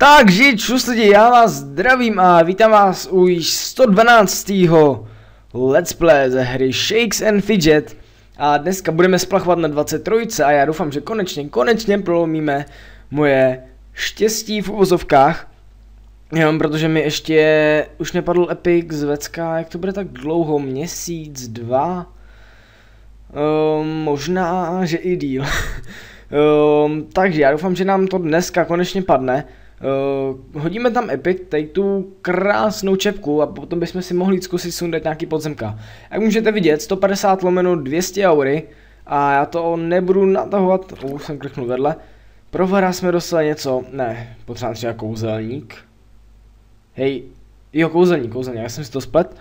Takže čus lidi, já vás zdravím a vítám vás u již 112. Let's Play ze hry Shakes and Fidget. A dneska budeme splachovat na 23 a já doufám, že konečně prolomíme moje štěstí v uvozovkách. Jenom protože mi ještě už nepadl epic z Vecka, jak to bude tak dlouho, měsíc, dva? Možná, že i díl. Takže já doufám, že nám to dneska konečně padne. Hodíme tam epic, tady tu krásnou čepku a potom bychom si mohli zkusit sundat nějaký podzemka. Jak můžete vidět, 150/200 aury a já to nebudu natahovat, už jsem kliknul vedle. Prohra jsme dostali něco, ne, potřebujeme třeba kouzelník. Hej, jo, kouzelník, já jsem si to splet.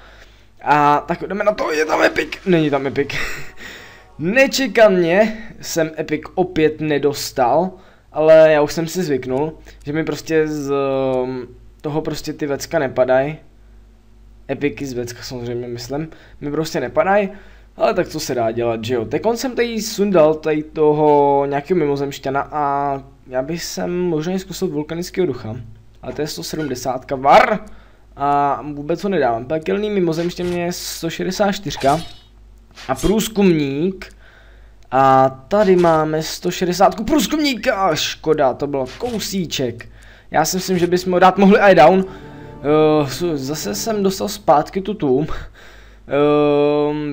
A tak jdeme na to, je tam epic, není tam epic. Nečekaně jsem epic opět nedostal. Ale já už jsem si zvyknul, že mi prostě z toho prostě ty vecka nepadají. Epiky z vecka samozřejmě myslím, mi prostě nepadají. Ale tak co se dá dělat, že jo. Tekon jsem tady sundal tady toho nějakého mimozemšťana a já bych sem možná zkusil vulkanického ducha. Ale to je 170 var a vůbec ho nedávám. Pekelný mimozemšťan je 164 a průzkumník. A tady máme 160 průzkumníka, škoda, to bylo kousíček. Já si myslím, že bychom ho dát mohli i down. Zase jsem dostal zpátky tu tům.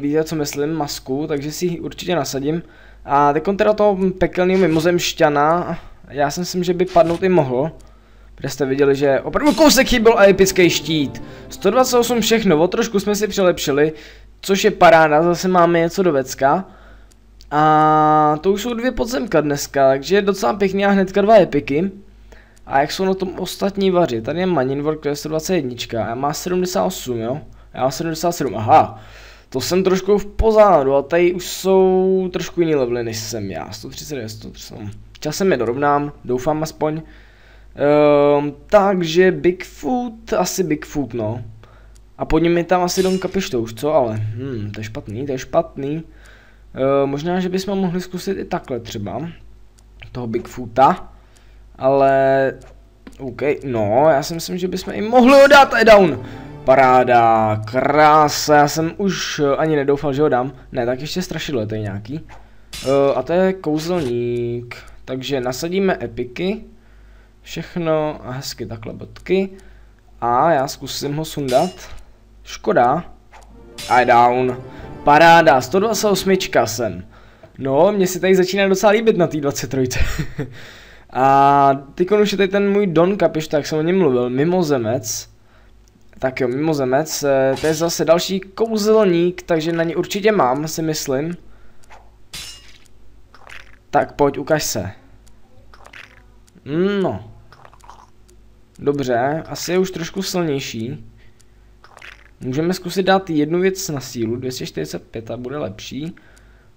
Víte, co myslím, masku, takže si ji určitě nasadím. A teď teda toho pekelného mimozemšťana, já si myslím, že by padnout i mohl. Protože jste viděli, že opravdu kousek chyběl a epický štít. 128 všechno, o trošku jsme si přilepšili, což je paráda, zase máme něco do vecka. A to už jsou dvě podzemka dneska, takže je docela pěkný a hnedka dva epiky. A jak jsou na tom ostatní vaři? Tady je Maninwork, to je 121, já má 78, jo? Já mám 77, aha. To jsem trošku v pozádu, ale tady už jsou trošku jiný levely než jsem já, 130, 130. Časem je dorovnám, doufám aspoň. Takže Bigfoot, asi Bigfoot, no. A pod ním je tam asi Don Kapištou už, co? Ale, to je špatný, to je špatný. Možná, že bychom mohli zkusit i takhle třeba, toho Bigfoota, ale OK, no, já si myslím, že bychom i mohli ho dát a down. Paráda, krása, já jsem už ani nedoufal, že ho dám, ne, tak ještě strašidlo je tady nějaký. A to je kouzelník, takže nasadíme epiky, všechno a hezky takhle bodky a já zkusím ho sundat, škoda, a down. Paráda, 128 jsem. No, mně se tady začíná docela líbit na té 23. A teď už je tady ten můj Don Kapiš, tak jsem o něm mluvil, mimozemec. Tak jo, mimozemec, to je zase další kouzelník, takže na ně určitě mám, si myslím. Tak pojď, ukaž se. No. Dobře, asi je už trošku silnější. Můžeme zkusit dát jednu věc na sílu, 245 a bude lepší.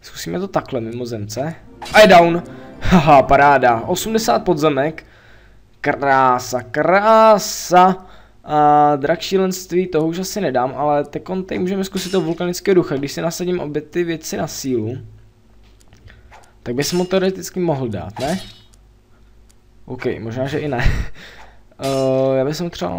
Zkusíme to takhle mimozemce. A je down. Haha, paráda. 80 podzemek. Krása, krása. A drak šílenství, toho už asi nedám, ale tekon teď můžeme zkusit to vulkanické ducha. Když si nasadím obě ty věci na sílu, tak bys mu teoreticky mohl dát, ne? OK, možná, že i ne. Já bych jsem třeba,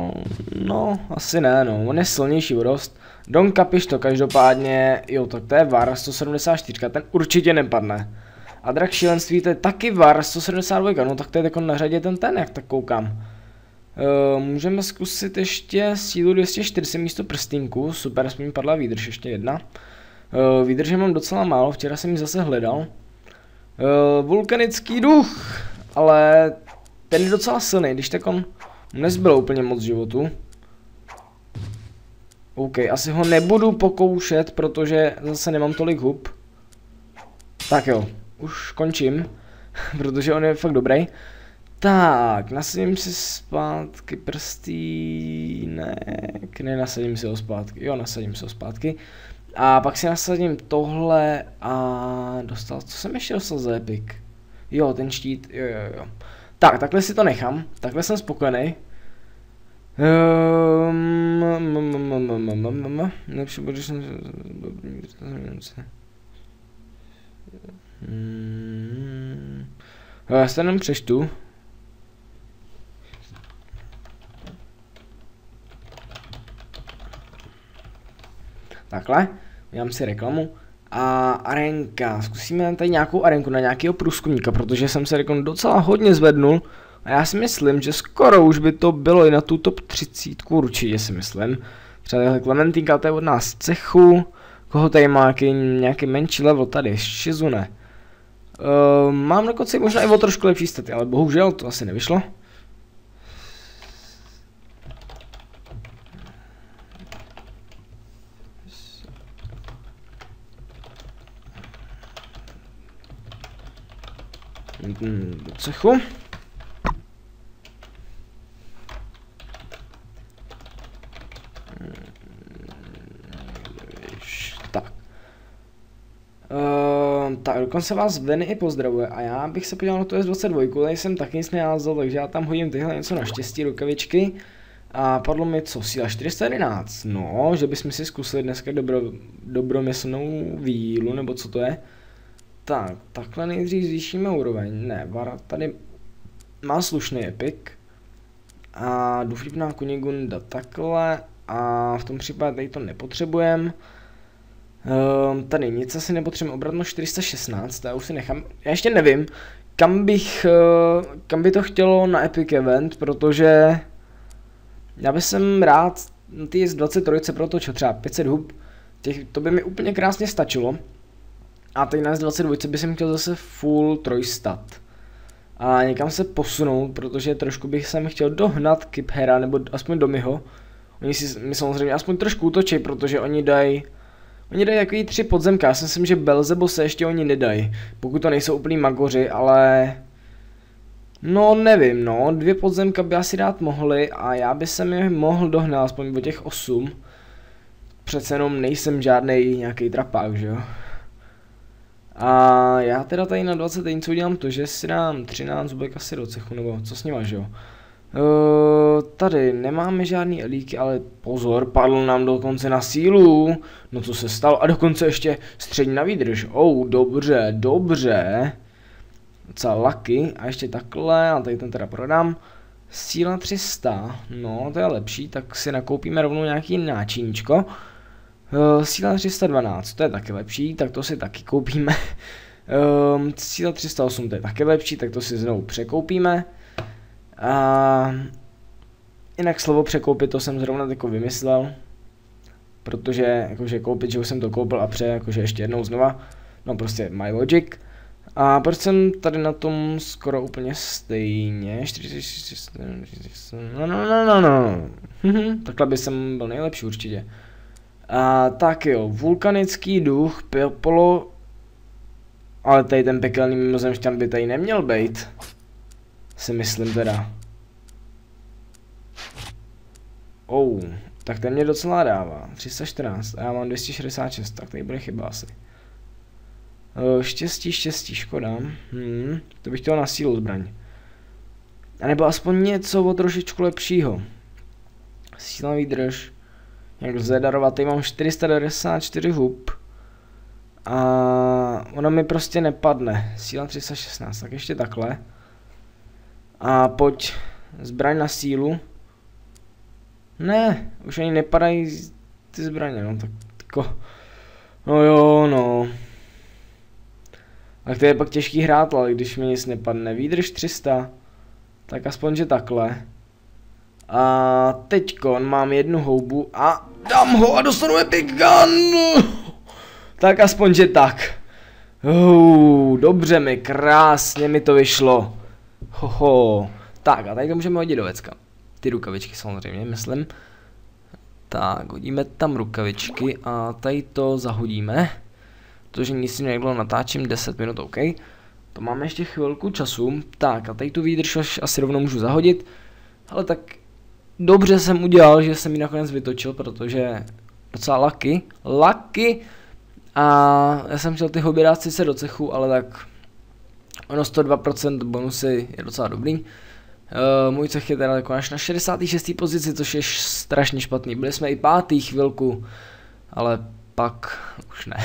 no, asi ne, no, on je silnější vodost. Don Kapiš to každopádně, jo, tak to je var 174, ten určitě nepadne. A drak šílenství, to je taky var 172, no tak to je jako na řadě ten, jak tak koukám. Můžeme zkusit ještě sílu 240 místo prstínku, super, aspoň mi padla výdrž, ještě jedna. Výdrže mám docela málo, včera jsem ji zase hledal. Vulkanický duch, ale... Ten je docela silný, když tak on nezbylo úplně moc životu. OK, asi ho nebudu pokoušet, protože zase nemám tolik hub. Tak jo, už končím, protože on je fakt dobrý. Tak, nasadím si zpátky prstínek, nenasadím si ho zpátky, jo, nasadím si ho zpátky. A pak si nasadím tohle a dostal, co jsem ještě dostal za epic? Jo, ten štít, jo. Tak, takhle si to nechám, takhle jsem spokojený. Já se jenom přečtu. Takhle, udělám si reklamu. A arenka, zkusíme tady nějakou arenku na nějakého průzkumníka, protože jsem se docela hodně zvednul a já si myslím, že skoro už by to bylo i na tu top 30, určitě si myslím. Třeba Klementínka, to je od nás cechu, koho tady má nějaký menší level tady, Shizune. Mám na konci možná i o trošku lepší staty, ale bohužel to asi nevyšlo. Do cechu. Tak. Tak, dokonce vás Veny i pozdravuje a já bych se podíval na tu S22, tady jsem taky nic neházel, takže já tam hodím tyhle něco na štěstí rukavičky a padlo mi co, síla 411, no, že bychom si zkusili dneska dobromyslnou vílu, nebo co to je. Tak, takhle nejdřív zvýšíme úroveň, ne, Vara tady má slušný epik a Duflipná Kunigunda takhle a v tom případě tady to nepotřebujeme. Tady nic asi nepotřebujeme, obratno 416, já už si nechám, já ještě nevím, kam by to chtělo na epic event, protože já bych jsem rád na té 23 protočil třeba 500 hub, to by mi úplně krásně stačilo. A teď na S22 bych jsem chtěl zase full trojstat. A někam se posunout, protože trošku bych sem chtěl dohnat Kiphera, nebo aspoň Domiho. Oni si mi samozřejmě aspoň trošku útočí, protože oni dají takový 3 podzemka. Já si myslím, že Belzebo se ještě oni nedají. Pokud to nejsou úplný magoři, ale... No nevím, no. 2 podzemka by asi dát mohli a já by se mi mohl dohnat aspoň o těch 8. Přece jenom nejsem žádnej nějaký trapák, že jo. A já teda tady na 20 něco udělám to, že si dám 13 zubek asi do cechu, nebo co s nima, že jo. Tady nemáme žádný elíky, ale pozor, padl nám dokonce na sílu. No co se stalo? A dokonce ještě střední na výdrž. Dobře, dobře. Docela lucky. A ještě takhle, a tady ten teda prodám. Síla 300, no to je lepší, tak si nakoupíme rovnou nějaký náčiníčko. Síla 312, to je taky lepší, tak to si taky koupíme. Síla 308, to je taky lepší, tak to si znovu překoupíme. A jinak slovo překoupit, to jsem zrovna jako vymyslel. Protože jakože koupit, že už jsem to koupil a jakože ještě jednou znova. No prostě my logic. A proč jsem tady na tom skoro úplně stejně? 46, no. Takhle by jsem byl nejlepší určitě. Tak jo, vulkanický duch, Polo, ale tady ten pekelný mimozemšťan by tady neměl být, si myslím teda. Tak ten mě docela dává, 314 a já mám 266, tak tady bude chyba asi. Štěstí, škoda, to bych chtěl na sílu zbraň. A nebo aspoň něco o trošičku lepšího. Síla výdrž. Jak lze darovat, tady mám 494 hub a ona mi prostě nepadne, síla 316, tak ještě takhle a pojď, zbraň na sílu, ne, už ani nepadají ty zbraně, no tak jako, no jo, no, tak to je pak těžký hrát, ale když mi nic nepadne, výdrž 300, tak aspoň že takhle. A teďkon mám jednu houbu a dám ho a dostanu epic gun. Tak aspoň, že tak. Dobře mi, krásně mi to vyšlo. Tak a tady to můžeme hodit do vecka. Ty rukavičky samozřejmě, myslím. Tak, hodíme tam rukavičky a tady to zahodíme. Protože nic si nebylo, natáčím 10 minut, ok. To máme ještě chvilku času. Tak a tady tu výdrž asi rovnou můžu zahodit. Ale tak dobře jsem udělal, že jsem ji nakonec vytočil, protože docela lucky a já jsem chtěl ty hobby dát sice do cechu, ale tak ono 102% bonusy je docela dobrý. Můj cech je teda jako až na 66. pozici, což je strašně špatný, byli jsme i 5. chvilku, ale pak už ne.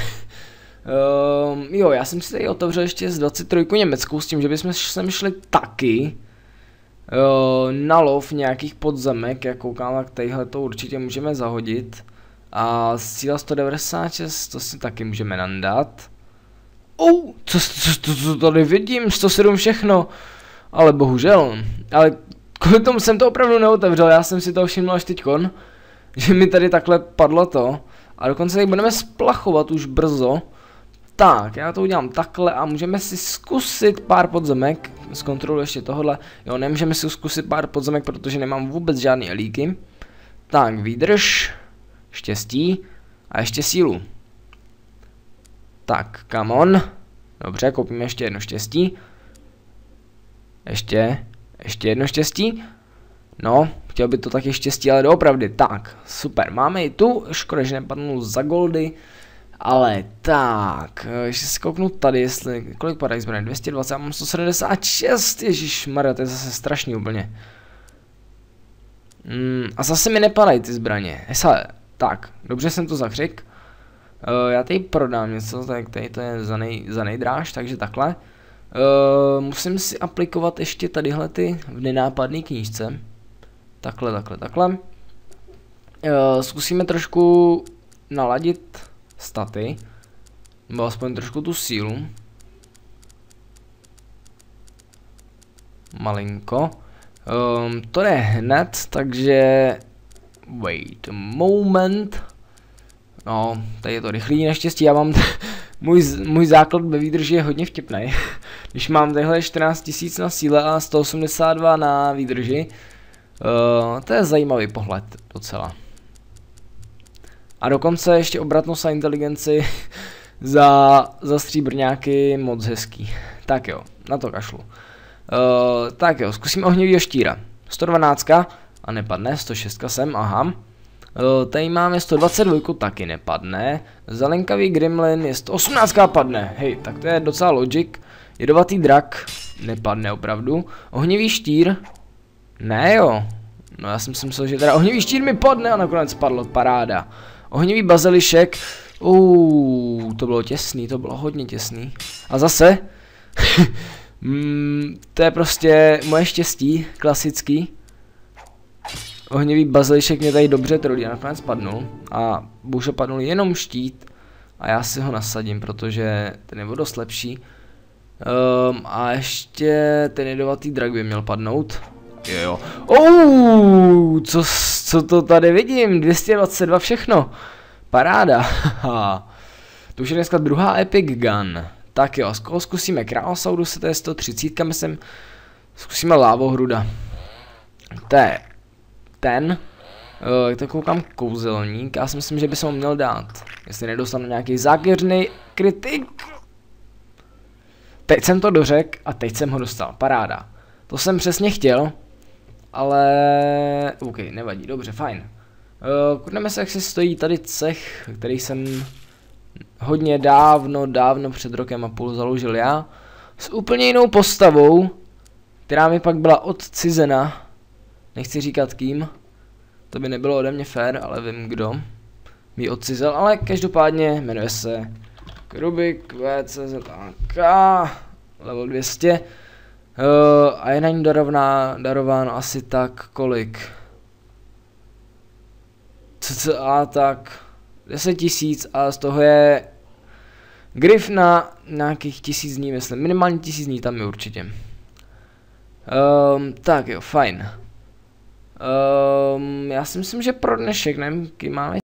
Jo, já jsem si tady otevřel ještě z 23 německou s tím, že bychom sem šli taky. Na lov nějakých podzemek, jak koukám, tak tadyhle to určitě můžeme zahodit. A síla 196, to si taky můžeme nandat. Co tady vidím? 107 všechno. Ale bohužel. Ale kvůli tomu jsem to opravdu neotevřel, já jsem si to všiml až teďkon. Že mi tady takhle padlo to. A dokonce tady budeme splachovat už brzo. Tak, já to udělám takhle a můžeme si zkusit pár podzemek. Zkontroluji ještě tohle. Jo, nemůžeme si zkusit pár podzemek, protože nemám vůbec žádný elíky. Tak, výdrž. Štěstí. A ještě sílu. Tak, come on. Dobře, koupíme ještě jedno štěstí. Ještě jedno štěstí. No, chtěl by to taky štěstí, ale doopravdy. Tak, super, máme i tu. Škoda, že nepadnul za goldy. Ale tak, ještě si kouknu tady, jestli, kolik padají zbraně, 220, já mám 176, ježišmarja, to je zase strašný úplně. A zase mi nepadají ty zbraně, tak, dobře jsem to zakřikl. Já tady prodám něco, tak tady to je za nejdráž, takže takhle. Musím si aplikovat ještě tadyhle ty v nenápadné knížce. Takhle. Zkusíme trošku naladit staty, nebo aspoň trošku tu sílu. Malinko. To je hned, takže... Wait a moment. No, tady je to rychlý naštěstí, já mám... můj základ ve výdrži je hodně vtipný. Když mám tadyhle 14 000 na síle a 182 na výdrži, to je zajímavý pohled docela. A dokonce ještě obratnost a inteligenci za stříbrňáky moc hezký. Tak jo, na to kašlu. Tak jo, zkusím ohnivýho štíra. 112 a nepadne, 106 sem, aha. Tady máme 122, taky nepadne. Zelenkavý gremlin je 118 a padne. Hej, tak to je docela logic. Jedovatý drak nepadne opravdu. Ohnivý štír? Ne jo. No já jsem si myslel, že teda ohnivý štír mi padne a nakonec padlo, paráda. Ohnivý bazilišek, to bylo těsný, to bylo hodně těsný. A zase, to je prostě moje štěstí, klasický. Ohnivý bazilišek mě tady dobře trolí a nakonec padnul. A bohužel padnul jenom štít a já si ho nasadím, protože ten je dost lepší. A ještě ten jedovatý drak by měl padnout. Jo. Co to tady vidím? 222 všechno. Paráda. To už je dneska druhá Epic Gun. Tak jo, zkusíme Králosauru, se to je 130, myslím. Zkusíme Lávohruda. To je ten. To koukám kouzelník. Já si myslím, že by se ho měl dát. Jestli nedostanu nějaký zákeřný kritik. Teď jsem to dořekl a teď jsem ho dostal. Paráda. To jsem přesně chtěl. Ale... OK, nevadí, dobře, fajn. Kudneme se, jak si stojí tady cech, který jsem hodně dávno před rokem a půl založil já. S úplně jinou postavou, která mi pak byla odcizena. Nechci říkat kým. To by nebylo ode mě fér, ale vím kdo mi ji odcizel, ale každopádně jmenuje se Krubik VCZK level 200. A je na ní darováno asi tak kolik? Cca tak 10 000 a z toho je grif na nějakých 1000 dní, myslím. Minimálně 1000 dní tam je určitě. Tak jo, fajn. Já si myslím, že pro dnešek, nevím, kdy máme